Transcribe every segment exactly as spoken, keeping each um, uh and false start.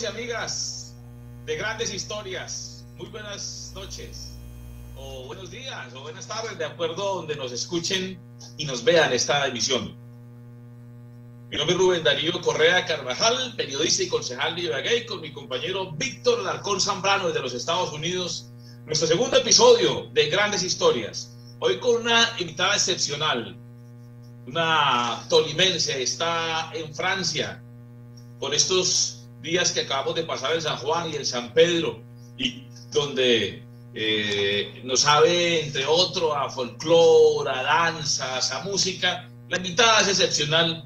Amigos y amigas de Grandes Historias, muy buenas noches, o buenos días, o buenas tardes, de acuerdo a donde nos escuchen y nos vean esta emisión. Mi nombre es Rubén Darío Correa Carvajal, periodista y concejal de Ibagué, con mi compañero Víctor Alarcón Zambrano desde los Estados Unidos. Nuestro segundo episodio de Grandes Historias, hoy con una invitada excepcional, una tolimense, está en Francia, por estos días que acabamos de pasar en San Juan y en San Pedro, y donde eh, nos sabe, entre otros, a folclore, a danzas, a música. La invitada es excepcional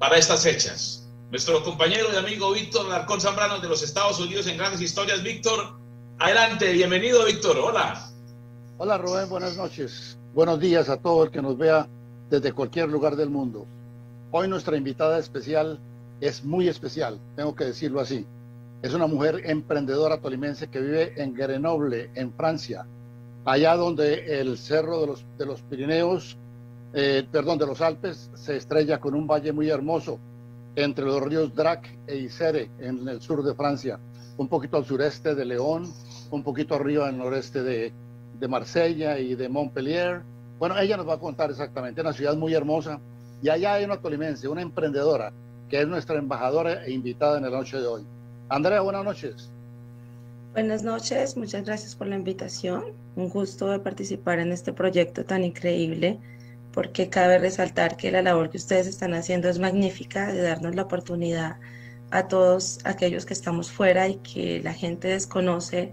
para estas fechas. Nuestro compañero y amigo Víctor Alarcón Zambrano de los Estados Unidos en Grandes Historias. Víctor, adelante, bienvenido Víctor, hola. Hola Rubén, buenas noches. Buenos días a todo el que nos vea desde cualquier lugar del mundo. Hoy nuestra invitada especial es muy especial, tengo que decirlo así. Es una mujer emprendedora tolimense que vive en Grenoble, en Francia, allá donde el cerro de los, de los Pirineos, Eh, perdón, de los Alpes, se estrella con un valle muy hermoso entre los ríos Drac e Isere, en el sur de Francia, un poquito al sureste de León, un poquito arriba al noreste de, de Marsella y de Montpellier. Bueno, ella nos va a contar exactamente, una ciudad muy hermosa, y allá hay una tolimense, una emprendedora, que es nuestra embajadora e invitada en la noche de hoy. Andrea, buenas noches. Buenas noches, muchas gracias por la invitación, un gusto de participar en este proyecto tan increíble, porque cabe resaltar que la labor que ustedes están haciendo es magnífica, de darnos la oportunidad a todos aquellos que estamos fuera y que la gente desconoce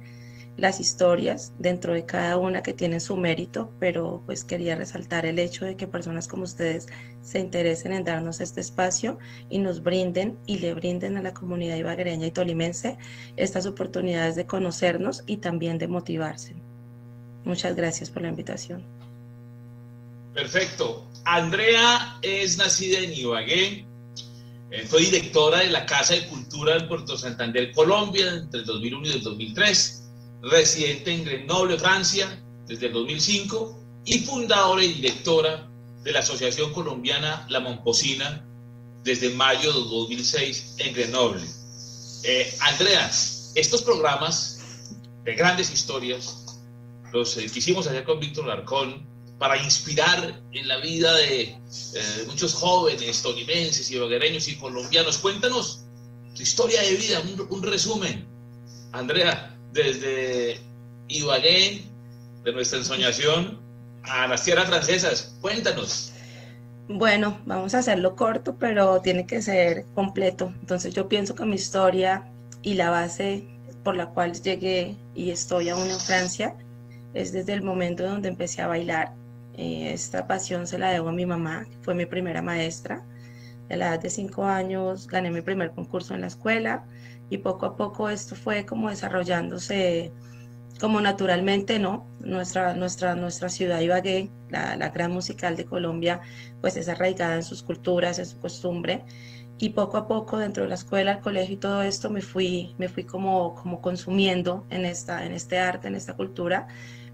las historias dentro de cada una que tiene su mérito, pero pues quería resaltar el hecho de que personas como ustedes se interesen en darnos este espacio y nos brinden y le brinden a la comunidad ibaguereña y tolimense estas oportunidades de conocernos y también de motivarse. Muchas gracias por la invitación. Perfecto. Andrea es nacida en Ibagué, fue directora de la Casa de Cultura del Puerto Santander, Colombia, entre el dos mil uno y el dos mil tres, residente en Grenoble, Francia, desde el dos mil cinco, y fundadora y directora de la Asociación Colombiana La Momposina, desde mayo de dos mil seis en Grenoble. Eh, Andrea, estos programas de Grandes Historias los eh, quisimos hacer con Víctor Alarcón, para inspirar en la vida de eh, muchos jóvenes tolimenses, ibaguereños y colombianos. Cuéntanos tu historia de vida, un, un resumen, Andrea, desde Ibagué, de nuestra ensoñación, a las tierras francesas. Cuéntanos. Bueno, vamos a hacerlo corto, pero tiene que ser completo. Entonces yo pienso que mi historia y la base por la cual llegué y estoy aún en Francia es desde el momento donde empecé a bailar. Esta pasión se la debo a mi mamá, que fue mi primera maestra. A la edad de cinco años gané mi primer concurso en la escuela y poco a poco esto fue como desarrollándose como naturalmente, ¿no? Nuestra, nuestra, nuestra ciudad Ibagué, la, la gran musical de Colombia, pues es arraigada en sus culturas, en su costumbre. Y poco a poco dentro de la escuela, el colegio y todo esto me fui, me fui como, como consumiendo en, esta, en este arte, en esta cultura.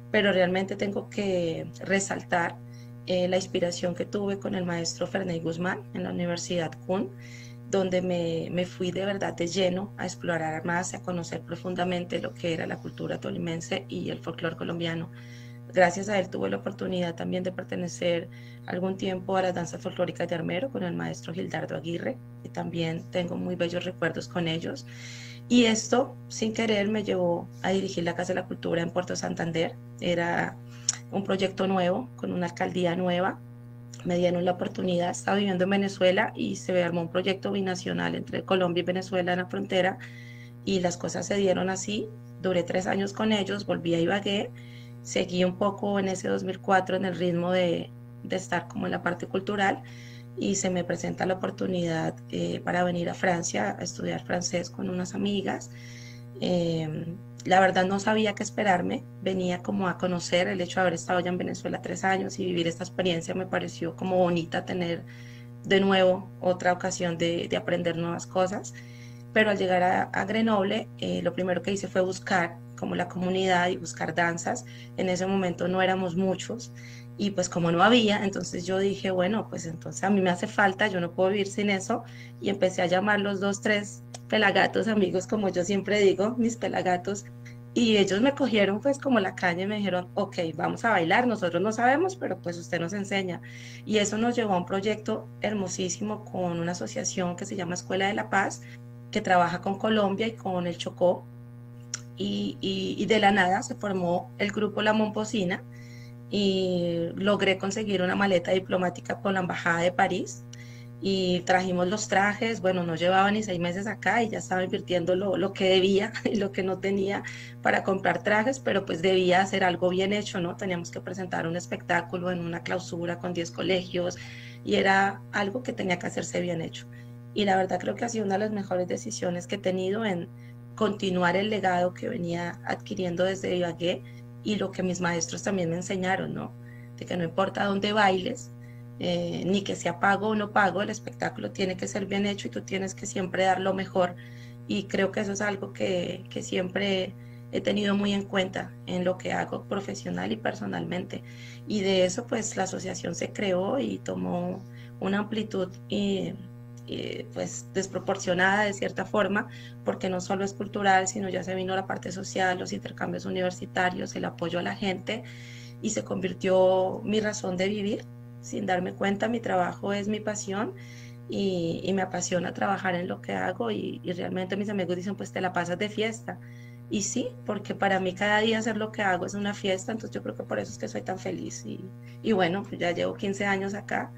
Pero realmente tengo que resaltar eh, la inspiración que tuve con el maestro Ferney Guzmán en la Universidad C U N, donde me, me fui de verdad de lleno a explorar más, a conocer profundamente lo que era la cultura tolimense y el folclore colombiano. Gracias a él tuve la oportunidad también de pertenecer algún tiempo a las danzas folclóricas de Armero con el maestro Gildardo Aguirre, y también tengo muy bellos recuerdos con ellos. Y esto, sin querer, me llevó a dirigir la Casa de la Cultura en Puerto Santander. Era un proyecto nuevo, con una alcaldía nueva. Me dieron la oportunidad, estaba viviendo en Venezuela y se armó un proyecto binacional entre Colombia y Venezuela en la frontera, y las cosas se dieron así. Duré tres años con ellos, volví a Ibagué, seguí un poco en ese dos mil cuatro en el ritmo de, de estar como en la parte cultural, y se me presenta la oportunidad eh, para venir a Francia a estudiar francés con unas amigas. Eh, la verdad no sabía qué esperarme, venía como a conocer. El hecho de haber estado ya en Venezuela tres años y vivir esta experiencia me pareció como bonita, tener de nuevo otra ocasión de, de aprender nuevas cosas. Pero al llegar a, a Grenoble, eh, lo primero que hice fue buscar como la comunidad y buscar danzas. En ese momento no éramos muchos, y pues como no había, entonces yo dije, bueno, pues entonces a mí me hace falta, yo no puedo vivir sin eso, y empecé a llamar los dos, tres pelagatos, amigos, como yo siempre digo, mis pelagatos, y ellos me cogieron pues como la calle y me dijeron, ok, vamos a bailar, nosotros no sabemos, pero pues usted nos enseña. Y eso nos llevó a un proyecto hermosísimo con una asociación que se llama Escuela de la Paz, que trabaja con Colombia y con el Chocó, y, y, y de la nada se formó el grupo La Momposina, y logré conseguir una maleta diplomática con la Embajada de París, y trajimos los trajes, bueno, no llevaba ni seis meses acá y ya estaba invirtiendo lo, lo que debía y lo que no tenía para comprar trajes, pero pues debía hacer algo bien hecho, ¿no? Teníamos que presentar un espectáculo en una clausura con diez colegios y era algo que tenía que hacerse bien hecho. Y la verdad creo que ha sido una de las mejores decisiones que he tenido en continuar el legado que venía adquiriendo desde Ibagué y lo que mis maestros también me enseñaron, ¿no? De que no importa dónde bailes, Eh, ni que sea pago o no pago, el espectáculo tiene que ser bien hecho y tú tienes que siempre dar lo mejor, y creo que eso es algo que, que siempre he tenido muy en cuenta en lo que hago profesional y personalmente, y de eso pues la asociación se creó y tomó una amplitud y, y pues desproporcionada de cierta forma, porque no solo es cultural, sino ya se vino la parte social, los intercambios universitarios, el apoyo a la gente, y se convirtió mi razón de vivir. Sin darme cuenta, mi trabajo es mi pasión y, y me apasiona trabajar en lo que hago, y, y realmente mis amigos dicen, pues te la pasas de fiesta. Y sí, porque para mí cada día hacer lo que hago es una fiesta, entonces yo creo que por eso es que soy tan feliz. Y, y bueno, pues ya llevo quince años acá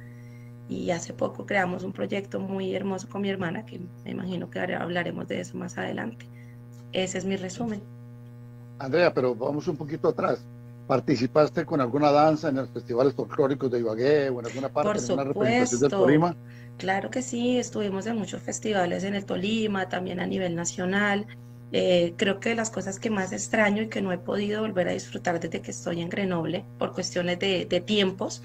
y hace poco creamos un proyecto muy hermoso con mi hermana, que me imagino que hablaremos de eso más adelante. Ese es mi resumen. Andrea, pero vamos un poquito atrás. ¿Participaste con alguna danza en los festivales folclóricos de Ibagué o en alguna parte? Por supuesto, en alguna representación del Tolima. Claro que sí, estuvimos en muchos festivales en el Tolima, también a nivel nacional. Eh, creo que las cosas que más extraño y que no he podido volver a disfrutar desde que estoy en Grenoble, por cuestiones de, de tiempos,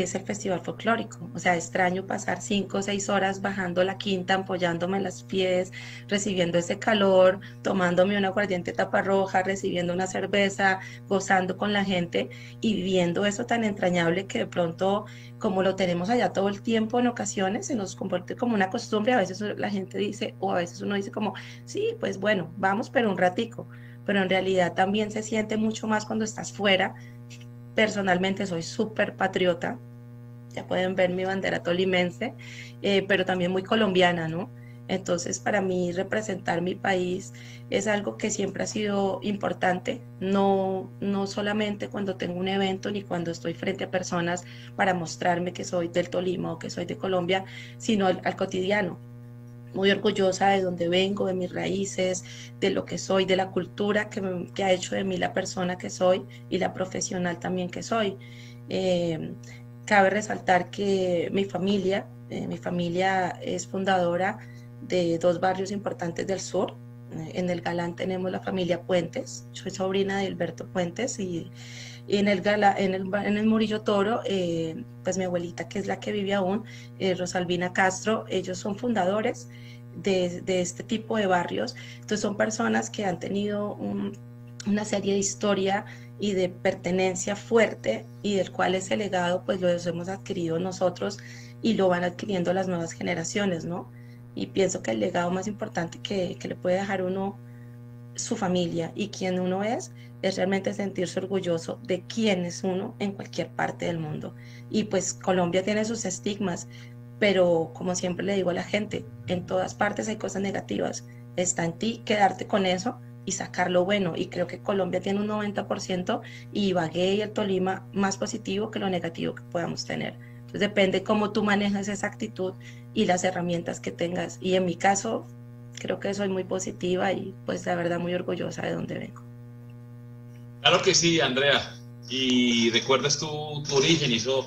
es el festival folclórico. O sea, extraño pasar cinco o seis horas bajando la quinta, apoyándome en los pies, recibiendo ese calor, tomándome una aguardiente taparroja, recibiendo una cerveza, gozando con la gente y viviendo eso tan entrañable que de pronto, como lo tenemos allá todo el tiempo, en ocasiones se nos convierte como una costumbre. A veces la gente dice, o a veces uno dice como, sí, pues bueno, vamos, pero un ratico. Pero en realidad también se siente mucho más cuando estás fuera. Personalmente soy súper patriota, ya pueden ver mi bandera tolimense, eh, pero también muy colombiana, ¿no? Entonces para mí representar mi país es algo que siempre ha sido importante, no, no solamente cuando tengo un evento ni cuando estoy frente a personas para mostrarme que soy del Tolima o que soy de Colombia, sino al, al cotidiano. Muy orgullosa de donde vengo, de mis raíces, de lo que soy, de la cultura que, me, que ha hecho de mí la persona que soy y la profesional también que soy. Eh, cabe resaltar que mi familia, eh, mi familia es fundadora de dos barrios importantes del sur. En el Galán tenemos la familia Puentes, soy sobrina de Alberto Puentes, y, y en, el Gala, en, el, en el Murillo Toro, eh, pues mi abuelita, que es la que vive aún, eh, Rosalvina Castro, ellos son fundadores de, de este tipo de barrios. Entonces son personas que han tenido un, una serie de historia y de pertenencia fuerte, y del cual ese legado pues lo hemos adquirido nosotros y lo van adquiriendo las nuevas generaciones, ¿no? Y pienso que el legado más importante que, que le puede dejar uno su familia y quien uno es, es realmente sentirse orgulloso de quién es uno en cualquier parte del mundo. Y pues Colombia tiene sus estigmas, pero como siempre le digo a la gente, en todas partes hay cosas negativas, está en ti quedarte con eso y sacar lo bueno, y creo que Colombia tiene un noventa por ciento y Ibagué y el Tolima más positivo que lo negativo que podamos tener. Entonces depende cómo tú manejas esa actitud y las herramientas que tengas, y en mi caso creo que soy muy positiva y pues la verdad muy orgullosa de donde vengo. Claro que sí, Andrea, y recuerdas tu, tu origen, y eso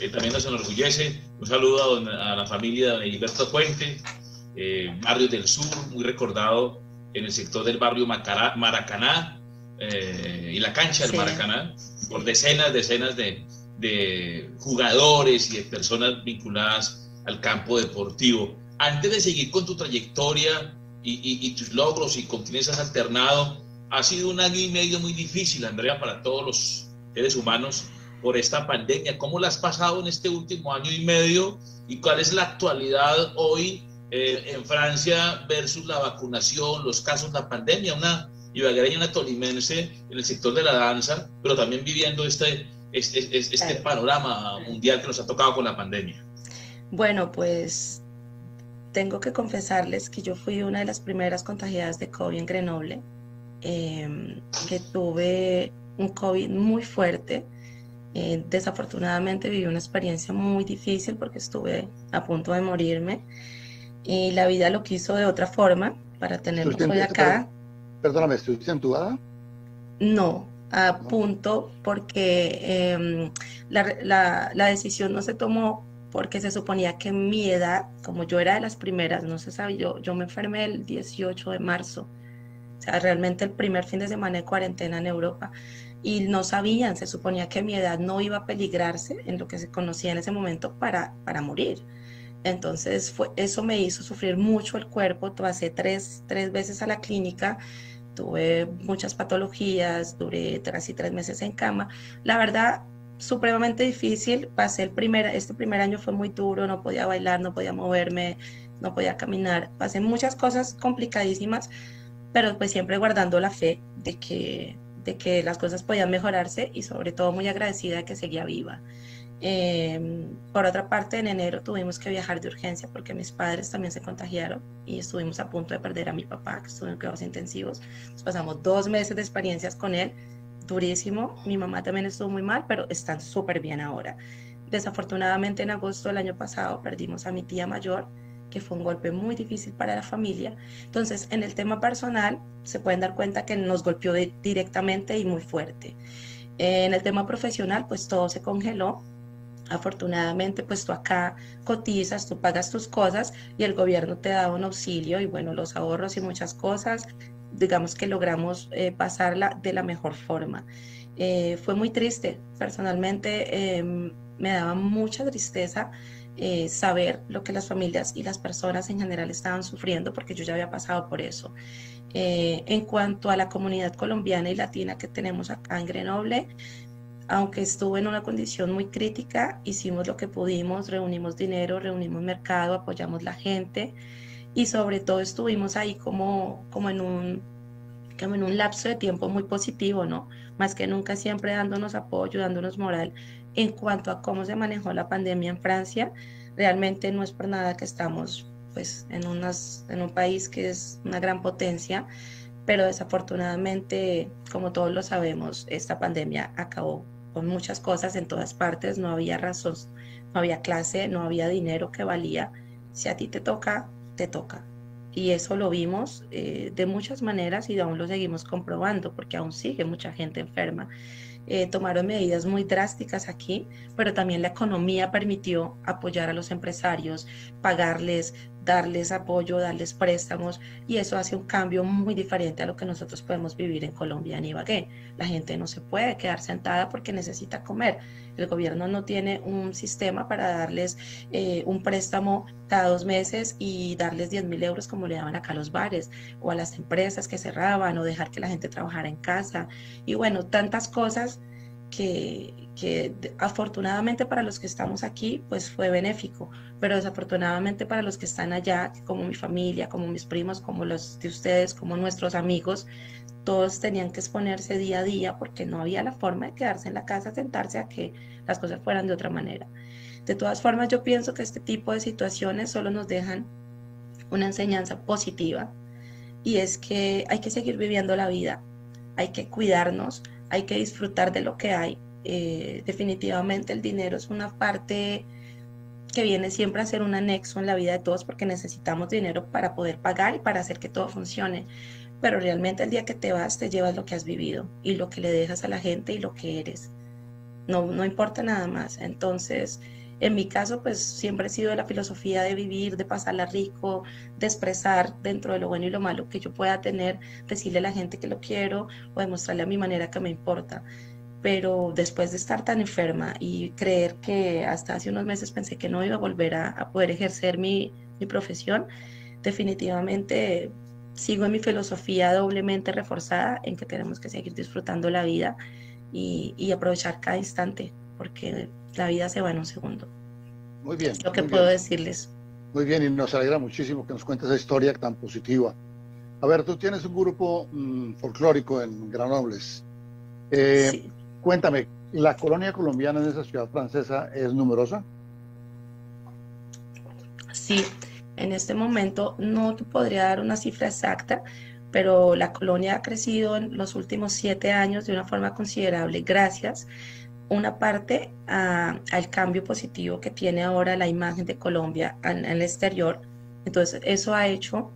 eh, también nos enorgullece. Un saludo a, don, a la familia de Gildardo Puentes, eh, barrio del sur, muy recordado en el sector del barrio Macará, Maracaná, eh, y la cancha del sí. Maracaná, por decenas, decenas de, de jugadores y de personas vinculadas al campo deportivo. Antes de seguir con tu trayectoria y, y, y tus logros y con quienes has alternado, ha sido un año y medio muy difícil, Andrea, para todos los seres humanos por esta pandemia. ¿Cómo la has pasado en este último año y medio? ¿Y cuál es la actualidad hoy eh, en Francia versus la vacunación, los casos, la pandemia, una ibaguereña, una tolimense en el sector de la danza, pero también viviendo este, este, este, este panorama mundial que nos ha tocado con la pandemia. Bueno, pues tengo que confesarles que yo fui una de las primeras contagiadas de COVID en Grenoble, eh, que tuve un COVID muy fuerte. Eh, desafortunadamente viví una experiencia muy difícil porque estuve a punto de morirme y la vida lo quiso de otra forma para tenernos hoy acá. Perdóname, ¿estuviste entubada? No, a punto, porque eh, la, la, la decisión no se tomó porque se suponía que mi edad, como yo era de las primeras, no se sabe, yo, yo me enfermé el dieciocho de marzo, o sea, realmente el primer fin de semana de cuarentena en Europa, y no sabían, se suponía que mi edad no iba a peligrarse en lo que se conocía en ese momento para, para morir. Entonces fue, eso me hizo sufrir mucho el cuerpo, pasé tres, tres veces a la clínica, tuve muchas patologías, duré casi tres meses en cama, la verdad supremamente difícil, pasé el primer, este primer año fue muy duro, no podía bailar, no podía moverme, no podía caminar, pasé muchas cosas complicadísimas, pero pues siempre guardando la fe de que de que las cosas podían mejorarse y sobre todo muy agradecida de que seguía viva. Eh, por otra parte, en enero tuvimos que viajar de urgencia porque mis padres también se contagiaron y estuvimos a punto de perder a mi papá, que estuvo en cuidados intensivos. Nos pasamos dos meses de experiencias con él, durísimo. Mi mamá también estuvo muy mal, pero están súper bien ahora. Desafortunadamente, en agosto del año pasado perdimos a mi tía mayor, que fue un golpe muy difícil para la familia. Entonces, en el tema personal, se pueden dar cuenta que nos golpeó directamente y muy fuerte. En el tema profesional, pues todo se congeló. Afortunadamente, pues tú acá cotizas, tú pagas tus cosas y el gobierno te da un auxilio y bueno, los ahorros y muchas cosas. Digamos que logramos eh, pasarla de la mejor forma. Eh, fue muy triste. Personalmente, eh, me daba mucha tristeza Eh, saber lo que las familias y las personas en general estaban sufriendo, porque yo ya había pasado por eso. Eh, en cuanto a la comunidad colombiana y latina que tenemos acá en Grenoble, aunque estuve en una condición muy crítica, hicimos lo que pudimos, reunimos dinero, reunimos mercado, apoyamos la gente y sobre todo estuvimos ahí como, como en un... como en un lapso de tiempo muy positivo, ¿no? Más que nunca siempre dándonos apoyo, dándonos moral en cuanto a cómo se manejó la pandemia en Francia. Realmente no es por nada que estamos pues, en, unas, en un país que es una gran potencia, pero desafortunadamente, como todos lo sabemos, esta pandemia acabó con muchas cosas en todas partes, no había razón, no había clase, no había dinero que valía. Si a ti te toca, te toca. Y eso lo vimos eh, de muchas maneras y aún lo seguimos comprobando porque aún sigue mucha gente enferma. Eh, tomaron medidas muy drásticas aquí, pero también la economía permitió apoyar a los empresarios, pagarles, darles apoyo, darles préstamos y eso hace un cambio muy diferente a lo que nosotros podemos vivir en Colombia, en Ibagué. La gente no se puede quedar sentada porque necesita comer. El gobierno no tiene un sistema para darles eh, un préstamo cada dos meses y darles diez mil euros como le daban acá a los bares o a las empresas que cerraban o dejar que la gente trabajara en casa y bueno, tantas cosas que, que afortunadamente para los que estamos aquí pues fue benéfico, pero desafortunadamente para los que están allá, como mi familia, como mis primos, como los de ustedes, como nuestros amigos, todos tenían que exponerse día a día porque no había la forma de quedarse en la casa, sentarse a que las cosas fueran de otra manera. De todas formas, yo pienso que este tipo de situaciones solo nos dejan una enseñanza positiva y es que hay que seguir viviendo la vida, hay que cuidarnos, hay que disfrutar de lo que hay. Eh, definitivamente el dinero es una parte que viene siempre a ser un anexo en la vida de todos porque necesitamos dinero para poder pagar y para hacer que todo funcione, pero realmente el día que te vas te llevas lo que has vivido y lo que le dejas a la gente y lo que eres. No, no importa nada más. Entonces, en mi caso, pues siempre he sido de la filosofía de vivir, de pasarla rico, de expresar dentro de lo bueno y lo malo que yo pueda tener, decirle a la gente que lo quiero o demostrarle a mi manera que me importa. Pero después de estar tan enferma y creer que hasta hace unos meses pensé que no iba a volver a, a poder ejercer mi, mi profesión, definitivamente sigo en mi filosofía doblemente reforzada en que tenemos que seguir disfrutando la vida y, y aprovechar cada instante, porque la vida se va en un segundo. Muy bien. Lo que puedo decirles. Muy bien, y nos alegra muchísimo que nos cuentes esa historia tan positiva. A ver, tú tienes un grupo mmm, folclórico en Grenobles. Eh, sí. Cuéntame, ¿la colonia colombiana en esa ciudad francesa es numerosa? Sí, en este momento no te podría dar una cifra exacta, pero la colonia ha crecido en los últimos siete años de una forma considerable, gracias una parte a, al cambio positivo que tiene ahora la imagen de Colombia en, en el exterior. Entonces eso ha hecho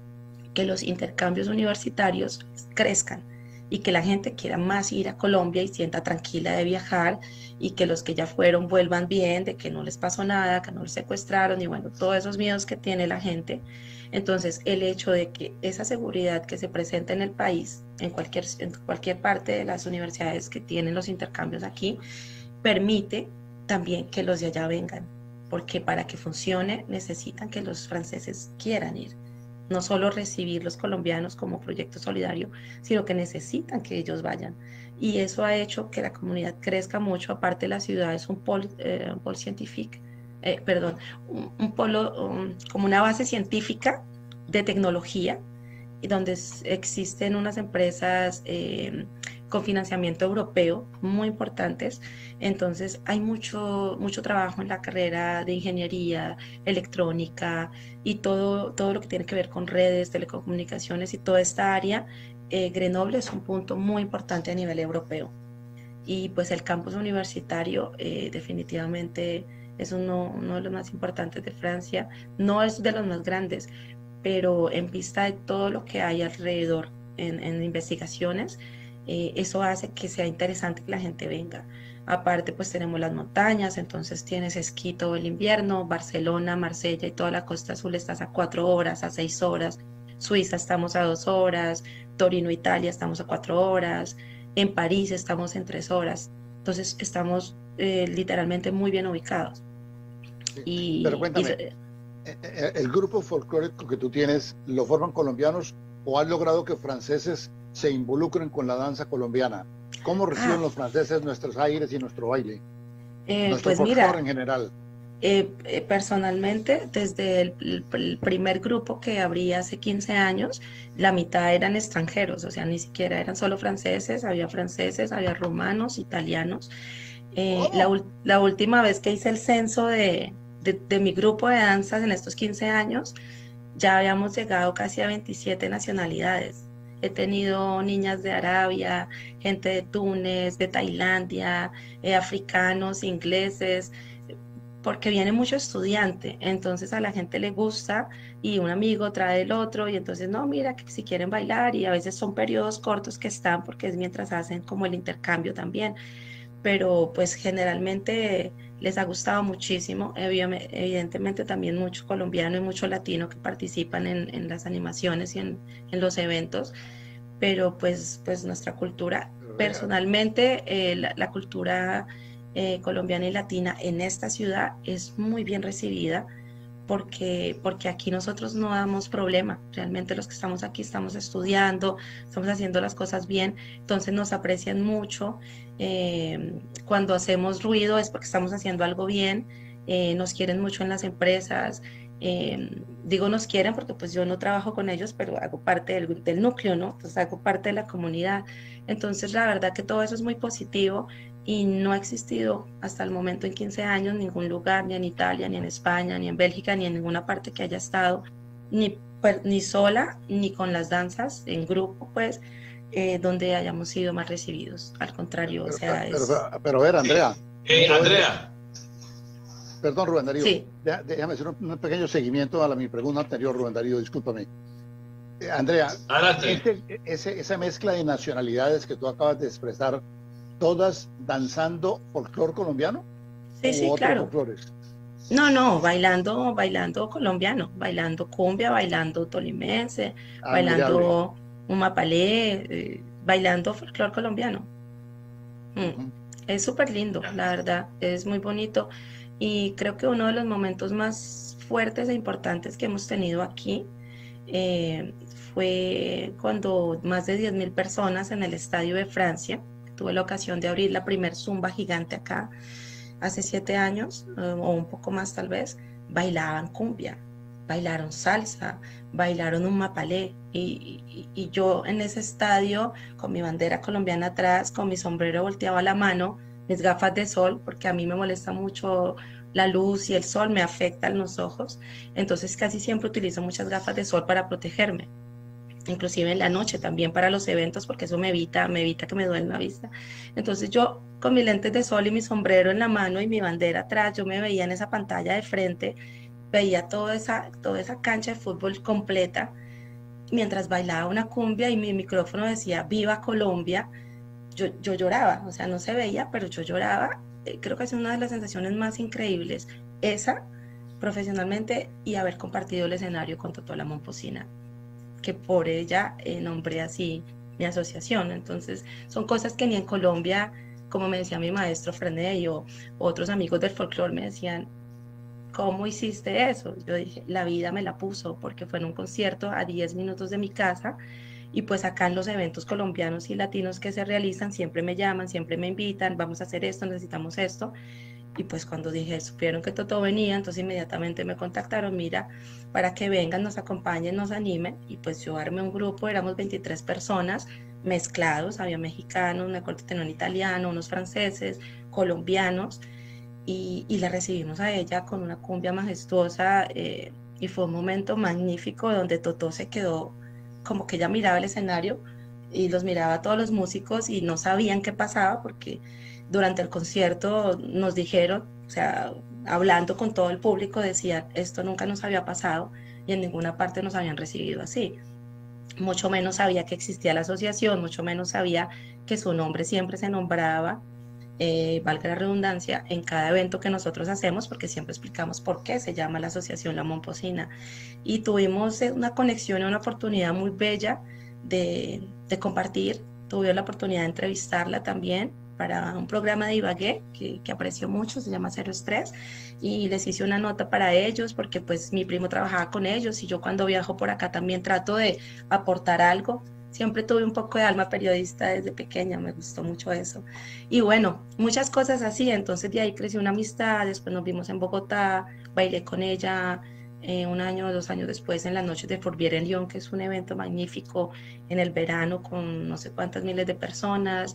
que los intercambios universitarios crezcan y que la gente quiera más ir a Colombia y sienta tranquila de viajar, y que los que ya fueron vuelvan bien, de que no les pasó nada, que no los secuestraron, y bueno, todos esos miedos que tiene la gente. Entonces el hecho de que esa seguridad que se presenta en el país, en cualquier, en cualquier parte de las universidades que tienen los intercambios aquí, permite también que los de allá vengan, porque para que funcione necesitan que los franceses quieran ir. No solo recibir los colombianos como proyecto solidario, sino que necesitan que ellos vayan. Y eso ha hecho que la comunidad crezca mucho. Aparte, la ciudad es un polo eh, pol científico, eh, perdón, un, un polo um, como una base científica de tecnología, y donde existen unas empresas eh, con financiamiento europeo muy importantes. Entonces hay mucho, mucho trabajo en la carrera de ingeniería, electrónica y todo, todo lo que tiene que ver con redes, telecomunicaciones y toda esta área. Eh, Grenoble es un punto muy importante a nivel europeo, y pues el campus universitario eh, definitivamente es uno, uno de los más importantes de Francia. No es de los más grandes, pero en vista de todo lo que hay alrededor en, en investigaciones, eh, eso hace que sea interesante que la gente venga. Aparte, pues tenemos las montañas, entonces tienes esquí todo el invierno. Barcelona, Marsella y toda la costa azul estás a cuatro horas, a seis horas. Suiza estamos a dos horas, Torino, Italia estamos a cuatro horas, en París estamos en tres horas. Entonces estamos eh, literalmente muy bien ubicados. Sí, y, pero cuéntame, y, ¿el grupo folclórico que tú tienes lo forman colombianos o has logrado que franceses se involucren con la danza colombiana? ¿Cómo reciben ah, los franceses nuestros aires y nuestro baile? Eh, nuestro pues folclore mira, en general. Eh, eh, personalmente, desde el, el primer grupo que abrí hace quince años, la mitad eran extranjeros, o sea, ni siquiera eran solo franceses, había franceses, había romanos, italianos. Eh, oh. la, la última vez que hice el censo de... De, de mi grupo de danzas en estos quince años, ya habíamos llegado casi a veintisiete nacionalidades. He tenido niñas de Arabia, gente de Túnez, de Tailandia, eh, africanos, ingleses, porque viene mucho estudiante. Entonces a la gente le gusta y un amigo trae el otro, y entonces no, mira, que si quieren bailar, y a veces son periodos cortos que están porque es mientras hacen como el intercambio también. Pero pues generalmente les ha gustado muchísimo, evidentemente también mucho colombiano y mucho latino que participan en, en las animaciones y en, en los eventos, pero pues, pues nuestra cultura, personalmente eh, la, la cultura eh, colombiana y latina en esta ciudad es muy bien recibida, porque, porque aquí nosotros no damos problema. Realmente los que estamos aquí estamos estudiando, estamos haciendo las cosas bien, entonces nos aprecian mucho. Eh, cuando hacemos ruido es porque estamos haciendo algo bien, eh, nos quieren mucho en las empresas. Eh, digo nos quieren porque pues yo no trabajo con ellos, pero hago parte del, del núcleo, ¿no? Entonces hago parte de la comunidad. Entonces la verdad que todo eso es muy positivo, y no ha existido hasta el momento en quince años ningún lugar, ni en Italia, ni en España, ni en Bélgica, ni en ninguna parte que haya estado, ni, ni sola, ni con las danzas, en grupo, pues, eh, donde hayamos sido más recibidos. Al contrario, pero, o sea... Pero, es... pero, pero, pero a ver, Andrea... Eh, eh, Andrea... Perdón, Rubén Darío, sí. Déjame hacer un, un pequeño seguimiento a la, mi pregunta anterior, Rubén Darío, discúlpame. Eh, Andrea, este, ese, esa mezcla de nacionalidades que tú acabas de expresar, ¿todas danzando folclor colombiano? Sí, sí, claro. Folclores? No, no, bailando, bailando colombiano, bailando cumbia, bailando tolimense, ah, bailando umapalé, eh, bailando folclor colombiano. Mm. Uh -huh. Es súper lindo, la verdad, es muy bonito. Y creo que uno de los momentos más fuertes e importantes que hemos tenido aquí eh, fue cuando más de diez mil personas en el Estadio de Francia. Tuve la ocasión de abrir la primer zumba gigante acá hace siete años, o un poco más tal vez, bailaban cumbia, bailaron salsa, bailaron un mapalé, y, y, y yo en ese estadio, con mi bandera colombiana atrás, con mi sombrero volteado a la mano, mis gafas de sol, porque a mí me molesta mucho la luz y el sol, me afectan los ojos, entonces casi siempre utilizo muchas gafas de sol para protegerme, inclusive en la noche también para los eventos, porque eso me evita, me evita que me duela la vista. Entonces yo con mis lentes de sol y mi sombrero en la mano y mi bandera atrás, yo me veía en esa pantalla de frente, veía toda esa, toda esa cancha de fútbol completa, mientras bailaba una cumbia y mi micrófono decía Viva Colombia. Yo, yo lloraba, o sea, no se veía, pero yo lloraba. Creo que es una de las sensaciones más increíbles, esa, profesionalmente, y haber compartido el escenario con Totó la Momposina, que por ella eh, nombré así mi asociación. Entonces, son cosas que ni en Colombia, como me decía mi maestro Ferney o otros amigos del folclore, me decían, ¿cómo hiciste eso? Yo dije, la vida me la puso, porque fue en un concierto a diez minutos de mi casa, y pues acá en los eventos colombianos y latinos que se realizan, siempre me llaman, siempre me invitan, vamos a hacer esto, necesitamos esto, y pues cuando dije, supieron que Totó venía, entonces inmediatamente me contactaron, mira, para que vengan, nos acompañen, nos animen, y pues yo armé un grupo, éramos veintitrés personas mezclados, había mexicanos, me acuerdo que tenía un italiano, unos franceses, colombianos, y, y la recibimos a ella con una cumbia majestuosa, eh, y fue un momento magnífico donde Totó se quedó como que ella miraba el escenario y los miraba a todos los músicos y no sabían qué pasaba, porque durante el concierto nos dijeron, o sea, hablando con todo el público, decían, esto nunca nos había pasado y en ninguna parte nos habían recibido así. Mucho menos sabía que existía la asociación, mucho menos sabía que su nombre siempre se nombraba, eh, valga la redundancia, en cada evento que nosotros hacemos, porque siempre explicamos por qué se llama la asociación La Momposina, y tuvimos una conexión, una oportunidad muy bella de, de compartir. Tuve la oportunidad de entrevistarla también para un programa de Ibagué que, que aprecio mucho, se llama Cero Estrés, y les hice una nota para ellos porque pues mi primo trabajaba con ellos y yo cuando viajo por acá también trato de aportar algo. Siempre tuve un poco de alma periodista desde pequeña, me gustó mucho eso. Y bueno, muchas cosas así, entonces de ahí creció una amistad, después nos vimos en Bogotá, bailé con ella eh, un año o dos años después en las Noches de Fourvière en Lyon, que es un evento magnífico en el verano con no sé cuántas miles de personas,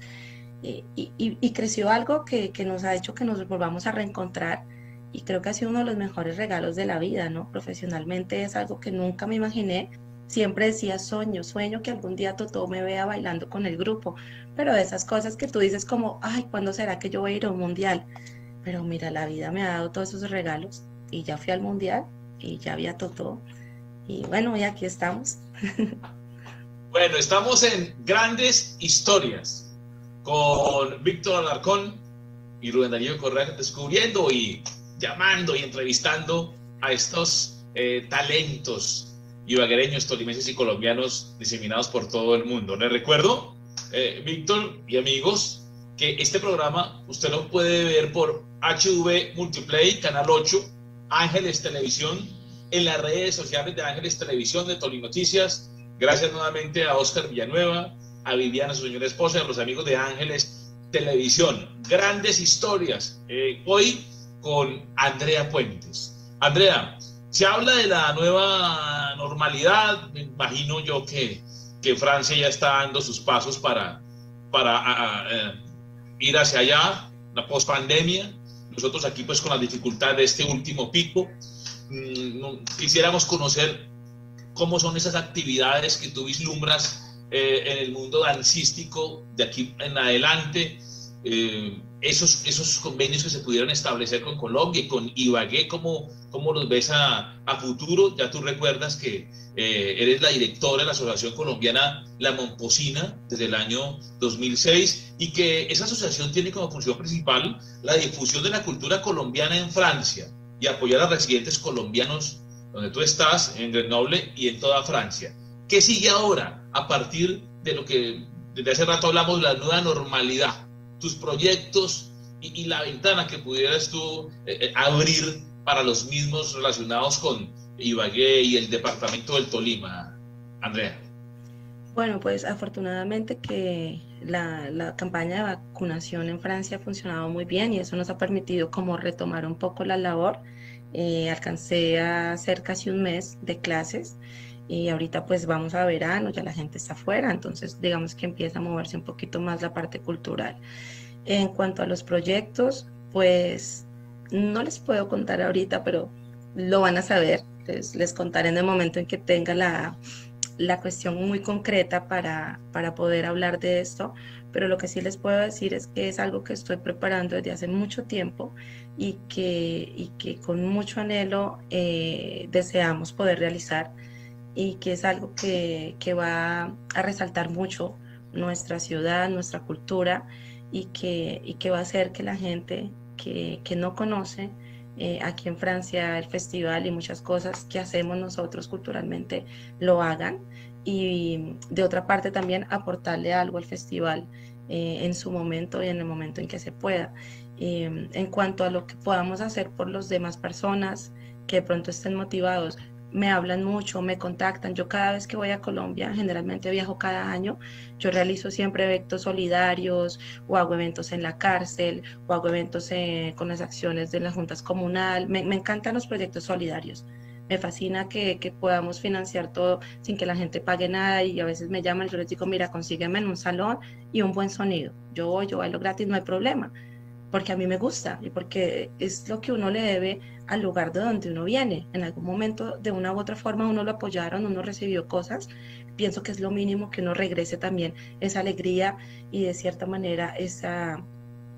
y, y, y creció algo que, que nos ha hecho que nos volvamos a reencontrar, y creo que ha sido uno de los mejores regalos de la vida, ¿no? Profesionalmente es algo que nunca me imaginé. Siempre decía sueño, sueño que algún día Totó me vea bailando con el grupo, pero de esas cosas que tú dices como, ay, ¿cuándo será que yo voy a ir a un mundial? Pero mira, la vida me ha dado todos esos regalos y ya fui al mundial y ya vi a Totó y bueno, y aquí estamos. Bueno, estamos en Grandes Historias con Víctor Alarcón y Rubén Darío Correa, descubriendo y llamando y entrevistando a estos eh, talentos ibaguereños, tolimenses y colombianos diseminados por todo el mundo. Les recuerdo, eh, Víctor y amigos, que este programa usted lo puede ver por H V Multiplay, Canal ocho, Ángeles Televisión, en las redes sociales de Ángeles Televisión, de Tolinoticias. Gracias nuevamente a Oscar Villanueva, a Viviana, su señora esposa, y a los amigos de Ángeles Televisión. Grandes Historias, eh, hoy con Andrea Puentes. Andrea, se habla de la nueva normalidad, me imagino yo que, que Francia ya está dando sus pasos para, para a, a, ir hacia allá, la pospandemia. Nosotros aquí pues con la dificultad de este último pico, mmm, quisiéramos conocer cómo son esas actividades que tú vislumbras eh, en el mundo dancístico de aquí en adelante, eh, Esos, esos convenios que se pudieron establecer con Colombia y con Ibagué, ¿cómo, cómo los ves a, a futuro? Ya tú recuerdas que eh, eres la directora de la Asociación Colombiana La Momposina desde el año dos mil seis y que esa asociación tiene como función principal la difusión de la cultura colombiana en Francia y apoyar a residentes colombianos donde tú estás, en Grenoble y en toda Francia. ¿Qué sigue ahora a partir de lo que desde hace rato hablamos de la nueva normalidad? Tus proyectos y, y la ventana que pudieras tú eh, abrir para los mismos relacionados con Ibagué y el departamento del Tolima, Andrea. Bueno, pues afortunadamente que la, la campaña de vacunación en Francia ha funcionado muy bien y eso nos ha permitido como retomar un poco la labor eh, alcancé a hacer casi un mes de clases y ahorita pues vamos a verano, ya la gente está afuera, entonces digamos que empieza a moverse un poquito más la parte cultural. En cuanto a los proyectos, pues no les puedo contar ahorita, pero lo van a saber, les, les contaré en el momento en que tenga la, la cuestión muy concreta para, para poder hablar de esto, pero lo que sí les puedo decir es que es algo que estoy preparando desde hace mucho tiempo y que, y que con mucho anhelo eh, deseamos poder realizar, y que es algo que, que va a resaltar mucho nuestra ciudad, nuestra cultura, y que, y que va a hacer que la gente que, que no conoce eh, aquí en Francia el festival y muchas cosas que hacemos nosotros culturalmente lo hagan, y de otra parte también aportarle algo al festival eh, en su momento y en el momento en que se pueda. Eh, en cuanto a lo que podamos hacer por las demás personas que de pronto estén motivados, me hablan mucho, me contactan. Yo cada vez que voy a Colombia, generalmente viajo cada año, yo realizo siempre eventos solidarios, o hago eventos en la cárcel, o hago eventos eh, con las acciones de las juntas comunales. Me, me encantan los proyectos solidarios. Me fascina que, que podamos financiar todo sin que la gente pague nada, y a veces me llaman y yo les digo, mira, consígueme en un salón y un buen sonido. Yo voy, yo bailo gratis, no hay problema, porque a mí me gusta y porque es lo que uno le debe al lugar de donde uno viene. En algún momento, de una u otra forma, uno lo apoyaron, uno recibió cosas. Pienso que es lo mínimo, que uno regrese también esa alegría y de cierta manera esa,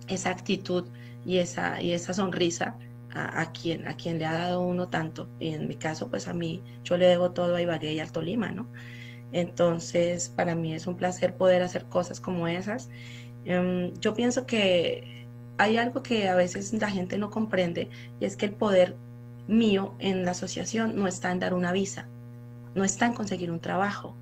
esa actitud y esa, y esa sonrisa a, a, quien, a quien le ha dado uno tanto. Y en mi caso, pues a mí, yo le debo todo a Ibagué y al Tolima, ¿no? Entonces, para mí es un placer poder hacer cosas como esas. Um, yo pienso que hay algo que a veces la gente no comprende, y es que el poder mío en la asociación no está en dar una visa, no está en conseguir un trabajo,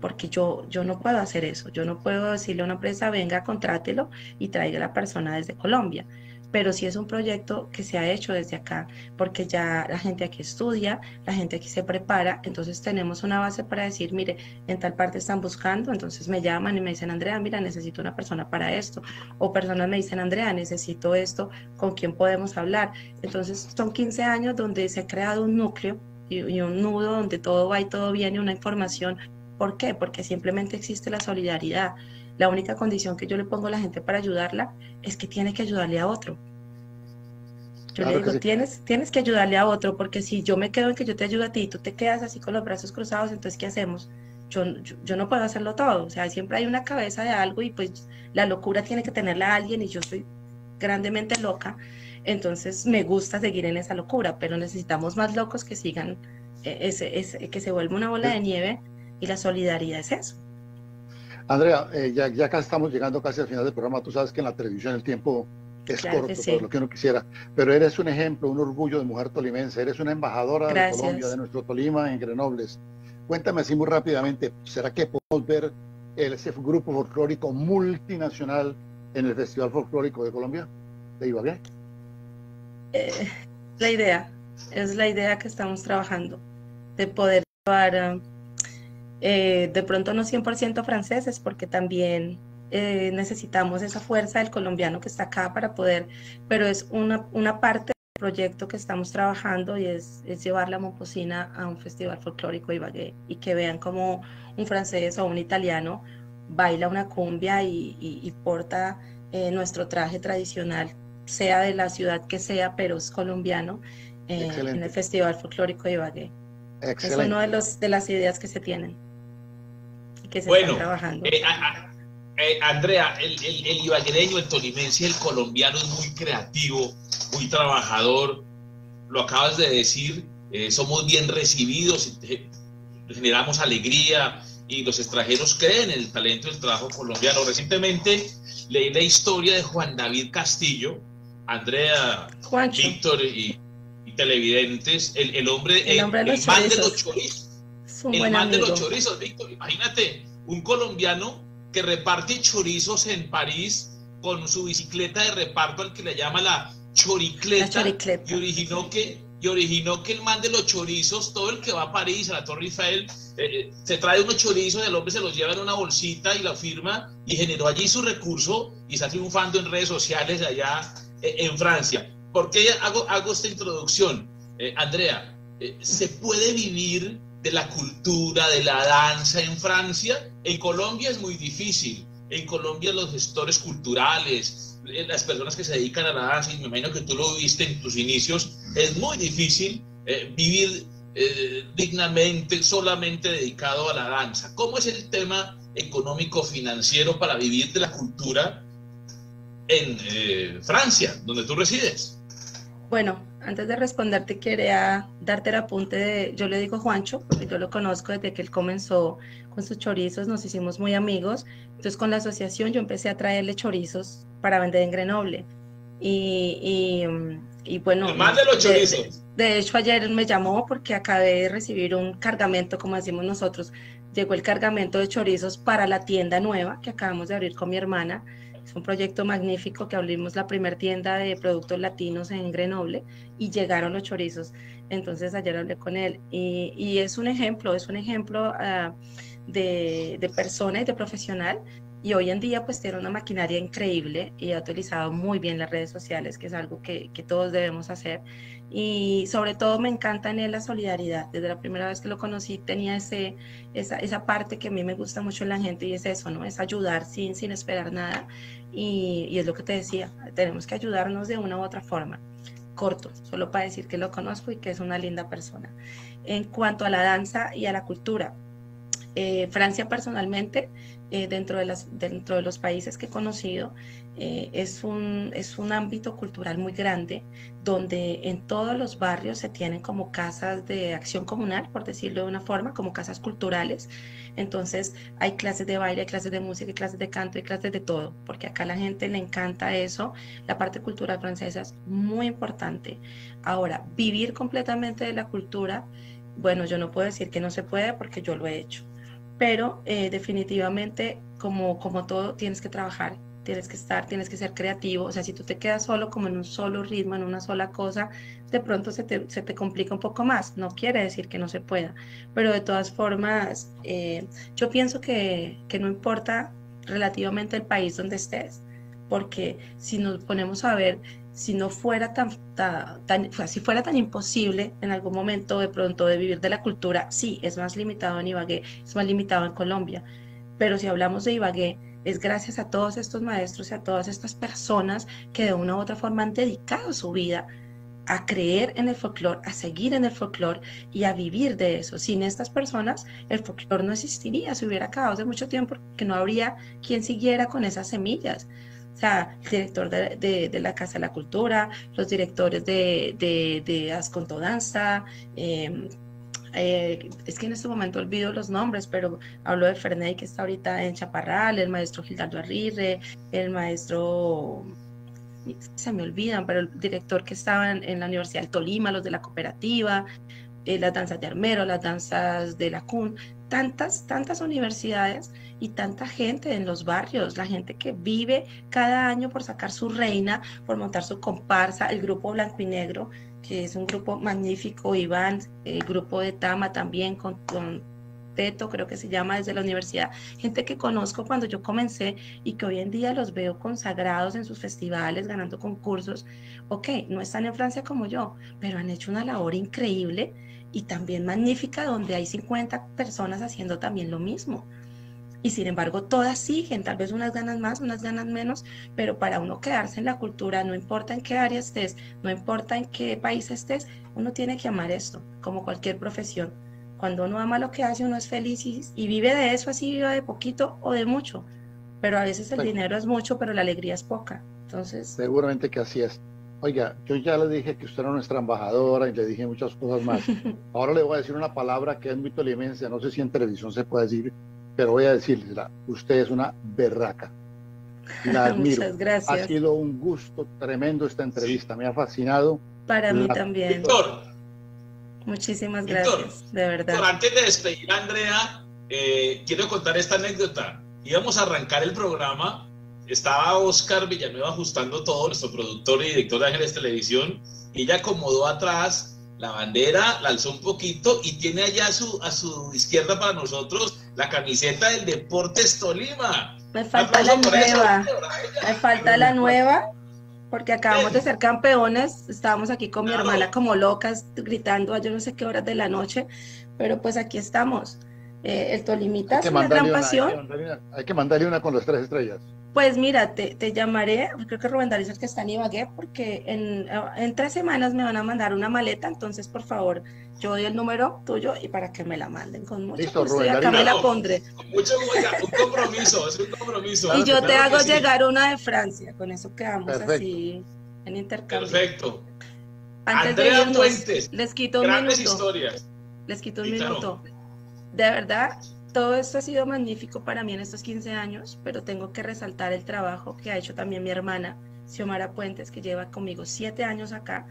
porque yo, yo no puedo hacer eso. Yo no puedo decirle a una empresa, venga, contrátelo y traiga a la persona desde Colombia. Pero sí es un proyecto que se ha hecho desde acá, porque ya la gente aquí estudia, la gente aquí se prepara, entonces tenemos una base para decir, mire, en tal parte están buscando, entonces me llaman y me dicen, Andrea, mira, necesito una persona para esto, o personas me dicen, Andrea, necesito esto, ¿con quién podemos hablar? Entonces son quince años donde se ha creado un núcleo y, y un nudo donde todo va y todo viene, una información. ¿Por qué? Porque simplemente existe la solidaridad. La única condición que yo le pongo a la gente para ayudarla es que tiene que ayudarle a otro. Yo claro le digo, sí. tienes, tienes que ayudarle a otro, porque si yo me quedo en que yo te ayudo a ti y tú te quedas así con los brazos cruzados, entonces ¿qué hacemos? Yo, yo, yo no puedo hacerlo todo. O sea, siempre hay una cabeza de algo y pues la locura tiene que tenerla alguien, y yo soy grandemente loca, entonces me gusta seguir en esa locura, pero necesitamos más locos que sigan, ese, ese, que se vuelva una bola de nieve, y la solidaridad es eso. Andrea, eh, ya, ya casi estamos llegando casi al final del programa. Tú sabes que en la televisión el tiempo es claro corto, sí, por lo que uno quisiera, pero eres un ejemplo, un orgullo de mujer tolimense, eres una embajadora Gracias. de Colombia, de nuestro Tolima en Grenoble. Cuéntame así muy rápidamente, ¿será que podemos ver ese grupo folclórico multinacional en el Festival Folclórico de Colombia, de Ibagué? Eh, la idea, es la idea que estamos trabajando, de poder llevar... Uh, Eh, de pronto no cien por ciento franceses, porque también eh, necesitamos esa fuerza del colombiano que está acá para poder, pero es una, una parte del proyecto que estamos trabajando, y es, es llevar la momposina a un festival folclórico de Ibagué, y que vean como un francés o un italiano baila una cumbia y, y, y porta eh, nuestro traje tradicional, sea de la ciudad que sea, pero es colombiano, eh, en el festival folclórico de Ibagué. Excelente. Es una de, los, de las ideas que se tienen. Que se bueno, trabajando. Eh, a, a, eh, Andrea, el, el, el ibaguereño, el tolimense, el colombiano es muy creativo, muy trabajador, lo acabas de decir, eh, somos bien recibidos, generamos alegría, y los extranjeros creen en el talento del trabajo colombiano. Recientemente leí la historia de Juan David Castillo, Andrea, Juancho. Víctor y, y televidentes, el, el hombre, el, el, hombre de el man de los chorizos. El man de los chorizos, Víctor. Imagínate, un colombiano que reparte chorizos en París con su bicicleta de reparto, al que le llama la choricleta, la choricleta. Y, originó que, y originó que el man de los chorizos, todo el que va a París, a la Torre Eiffel, eh, se trae unos chorizos, el hombre se los lleva en una bolsita y la firma, y generó allí su recurso, y está triunfando en redes sociales allá eh, en Francia. ¿Por qué hago, hago esta introducción? Eh, Andrea, eh, ¿se puede vivir de la cultura, de la danza en Francia? En Colombia es muy difícil. En Colombia los gestores culturales, las personas que se dedican a la danza, y me imagino que tú lo viste en tus inicios, es muy difícil eh, vivir eh, dignamente, solamente dedicado a la danza. ¿Cómo es el tema económico financiero para vivir de la cultura en eh, Francia, donde tú resides? Bueno, antes de responderte quería darte el apunte de, yo le digo Juancho, porque yo lo conozco desde que él comenzó con sus chorizos, nos hicimos muy amigos. Entonces con la asociación yo empecé a traerle chorizos para vender en Grenoble. Y, y, y bueno, más de los chorizos. De, de hecho ayer me llamó porque acabé de recibir un cargamento, como decimos nosotros, llegó el cargamento de chorizos para la tienda nueva que acabamos de abrir con mi hermana. Es un proyecto magnífico que abrimos la primera tienda de productos latinos en Grenoble y llegaron los chorizos. Entonces ayer hablé con él y, y es un ejemplo, es un ejemplo uh, de, de persona y de profesional, y hoy en día pues tiene una maquinaria increíble y ha utilizado muy bien las redes sociales, que es algo que, que todos debemos hacer. Y sobre todo me encanta en él la solidaridad. Desde la primera vez que lo conocí tenía ese, esa, esa parte que a mí me gusta mucho en la gente, y es eso, ¿no? Es ayudar sin, sin esperar nada, y, y es lo que te decía, tenemos que ayudarnos de una u otra forma. Corto, solo para decir que lo conozco y que es una linda persona. En cuanto a la danza y a la cultura, eh, Francia personalmente, eh, dentro, de las, dentro de los países que he conocido, Eh, es, un, es un ámbito cultural muy grande, donde en todos los barrios se tienen como casas de acción comunal, por decirlo de una forma, como casas culturales. Entonces hay clases de baile, hay clases de música, hay clases de canto, hay clases de todo, porque acá a la gente le encanta eso. La parte cultural francesa es muy importante. Ahora, vivir completamente de la cultura, bueno, yo no puedo decir que no se puede porque yo lo he hecho, pero eh, definitivamente como, como todo tienes que trabajar, tienes que estar, tienes que ser creativo. O sea, si tú te quedas solo como en un solo ritmo, en una sola cosa, de pronto se te, se te complica un poco más. No quiere decir que no se pueda, pero de todas formas, eh, yo pienso que, que no importa relativamente el país donde estés, porque si nos ponemos a ver, si no fuera tan, tan, tan, o sea, si fuera tan imposible en algún momento de pronto de vivir de la cultura, sí, es más limitado en Ibagué, es más limitado en Colombia, pero si hablamos de Ibagué, es gracias a todos estos maestros y a todas estas personas que de una u otra forma han dedicado su vida a creer en el folclore, a seguir en el folclore y a vivir de eso. Sin estas personas el folclore no existiría, se hubiera acabado hace mucho tiempo porque no habría quien siguiera con esas semillas. O sea, el director de, de, de la Casa de la Cultura, los directores de, de, de Asconto Danza, eh, Eh, es que en este momento olvido los nombres, pero hablo de Ferney, que está ahorita en Chaparral, el maestro Gildardo Aguirre, el maestro, se me olvidan, pero el director que estaba en, en la Universidad del Tolima, los de la Cooperativa, eh, las danzas de Armero, las danzas de la C U N, tantas, tantas universidades y tanta gente en los barrios, la gente que vive cada año por sacar su reina, por montar su comparsa, el grupo blanco y negro, que es un grupo magnífico, Iván, el grupo de Tama también, con, con Teto, creo que se llama, desde la universidad, gente que conozco cuando yo comencé y que hoy en día los veo consagrados en sus festivales, ganando concursos. Ok, no están en Francia como yo, pero han hecho una labor increíble y también magnífica, donde hay cincuenta personas haciendo también lo mismo. Y sin embargo todas siguen, tal vez unas ganas más, unas ganas menos, pero para uno quedarse en la cultura, no importa en qué área estés, no importa en qué país estés, uno tiene que amar esto, como cualquier profesión. Cuando uno ama lo que hace, uno es feliz y, y vive de eso, así vive de poquito o de mucho, pero a veces el sí. dinero es mucho, pero la alegría es poca, entonces... Seguramente que así es. Oiga, yo ya le dije que usted era nuestra embajadora y le dije muchas cosas más. Ahora le voy a decir una palabra que es muy tolimense, no sé si en televisión se puede decir, pero voy a decirla, usted es una berraca. La admiro. Muchas gracias. Ha sido un gusto tremendo esta entrevista, me ha fascinado. Para mí la... también. Víctor. Muchísimas Víctor, gracias, de verdad. Víctor, antes de despedir a Andrea, eh, quiero contar esta anécdota. Íbamos a arrancar el programa, estaba Oscar Villanueva ajustando todo, nuestro productor y director de Ángeles Televisión, y ella acomodó atrás la bandera, la alzó un poquito y tiene allá a su, a su izquierda para nosotros la camiseta del Deportes Tolima. Me falta la nueva, me falta la nueva, porque acabamos de ser campeonas, estábamos aquí con mi hermana como locas, gritando a yo no sé qué horas de la noche, pero pues aquí estamos. Eh, el Tolimita es una gran una, pasión. Hay que, mandarle una, hay que mandarle una con las tres estrellas. Pues mira, te, te llamaré, creo que Rubén Darío es el que está en Ibagué, porque en, en tres semanas me van a mandar una maleta, entonces por favor, yo doy el número tuyo y para que me la manden con mucho Listo, gusto, Rubén, y acá Darío. Me la pondré. No, mucho gusto, un compromiso, es un compromiso. Y yo claro, te hago llegar sí. una de Francia, con eso quedamos Perfecto. Así en intercambio. Perfecto. Antes Andrea de irnos, Puentes, les quito un grandes minuto. Historias. Les quito un Quítalo. Minuto. De verdad... Todo esto ha sido magnífico para mí en estos quince años, pero tengo que resaltar el trabajo que ha hecho también mi hermana, Xiomara Puentes, que lleva conmigo siete años acá,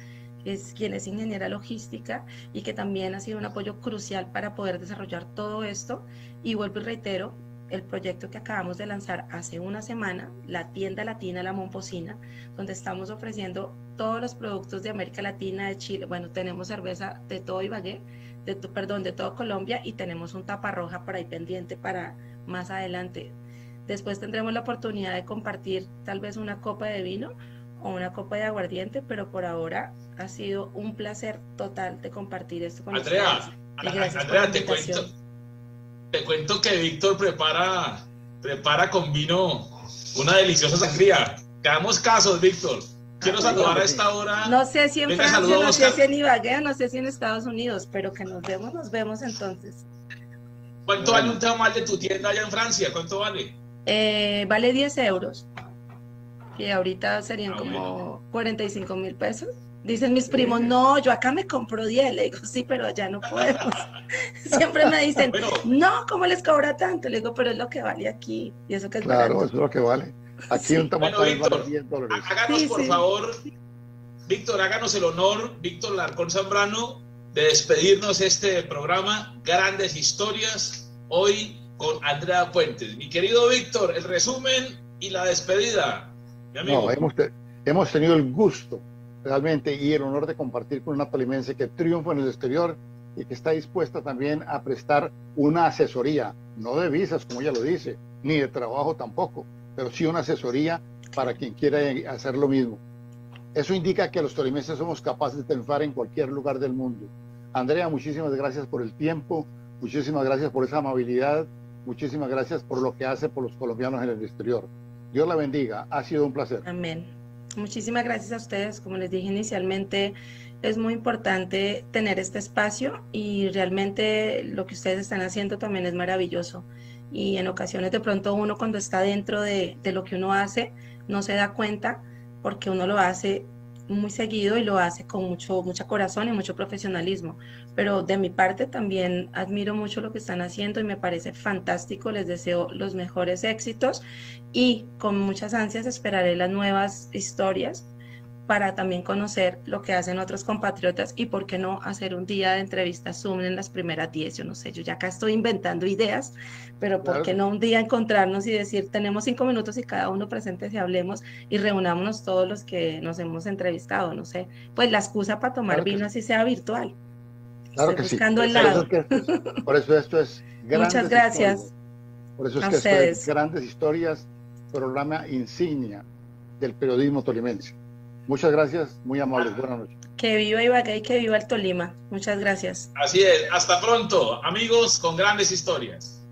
es quien es ingeniera logística y que también ha sido un apoyo crucial para poder desarrollar todo esto. Y vuelvo y reitero, el proyecto que acabamos de lanzar hace una semana, la tienda latina La Momposina, donde estamos ofreciendo todos los productos de América Latina, de Chile, bueno, tenemos cerveza de todo Ibagué, De tu, perdón, de todo Colombia, y tenemos un taparroja por ahí pendiente para más adelante. Después tendremos la oportunidad de compartir tal vez una copa de vino o una copa de aguardiente, pero por ahora ha sido un placer total de compartir esto con ustedes. Andrea, Andrea te cuento, te cuento que Víctor prepara, prepara con vino una deliciosa sangría. Te damos casos, Víctor. Quiero saludar a esta hora. No sé si en Venga, Francia, no sé si en Ibagué, no sé si en Estados Unidos, pero que nos vemos, nos vemos entonces. ¿Cuánto bueno. vale un tamal de tu tienda allá en Francia? ¿Cuánto vale? Eh, vale diez euros, que ahorita serían ah, como bueno. cuarenta y cinco mil pesos. Dicen mis primos, no, yo acá me compro diez, le digo, sí, pero allá no podemos. Siempre me dicen, bueno. no, ¿cómo les cobra tanto? Le digo, pero es lo que vale aquí, y eso que es Claro, barato. Eso es lo que vale. Aquí sí. un bueno, Víctor, diez dólares. Háganos sí, por sí. favor, Víctor, háganos el honor, Víctor Alarcón Zambrano, de despedirnos este programa, Grandes Historias, hoy con Andrea Puentes. Mi querido Víctor, el resumen y la despedida. Mi amigo. No, hemos, te, hemos tenido el gusto realmente y el honor de compartir con una tolimense que triunfa en el exterior y que está dispuesta también a prestar una asesoría, no de visas, como ella lo dice, ni de trabajo tampoco, pero sí una asesoría para quien quiera hacer lo mismo. Eso indica que los tolimenses somos capaces de triunfar en cualquier lugar del mundo. Andrea, muchísimas gracias por el tiempo, muchísimas gracias por esa amabilidad, muchísimas gracias por lo que hace por los colombianos en el exterior. Dios la bendiga, ha sido un placer. Amén. Muchísimas gracias a ustedes, como les dije inicialmente, es muy importante tener este espacio y realmente lo que ustedes están haciendo también es maravilloso. Y en ocasiones de pronto uno cuando está dentro de, de lo que uno hace no se da cuenta porque uno lo hace muy seguido y lo hace con mucho, mucho corazón y mucho profesionalismo. Pero de mi parte también admiro mucho lo que están haciendo y me parece fantástico, les deseo los mejores éxitos y con muchas ansias esperaré las nuevas historias para también conocer lo que hacen otros compatriotas y por qué no hacer un día de entrevistas Zoom en las primeras diez, yo no sé, yo ya acá estoy inventando ideas, pero por claro. qué no un día encontrarnos y decir, tenemos cinco minutos y cada uno presente si hablemos y reunámonos todos los que nos hemos entrevistado, no sé, pues la excusa para tomar claro vino sí. así sea virtual. Claro Estoy que buscando sí. el lado. Por eso, es que, por eso esto es Grandes Muchas gracias. Historias. Por eso es a que ustedes. Esto es Grandes Historias, programa insignia del periodismo tolimense. Muchas gracias, muy amables, buenas noches. Que viva Ibagué y que viva el Tolima. Muchas gracias. Así es, hasta pronto, amigos con Grandes Historias.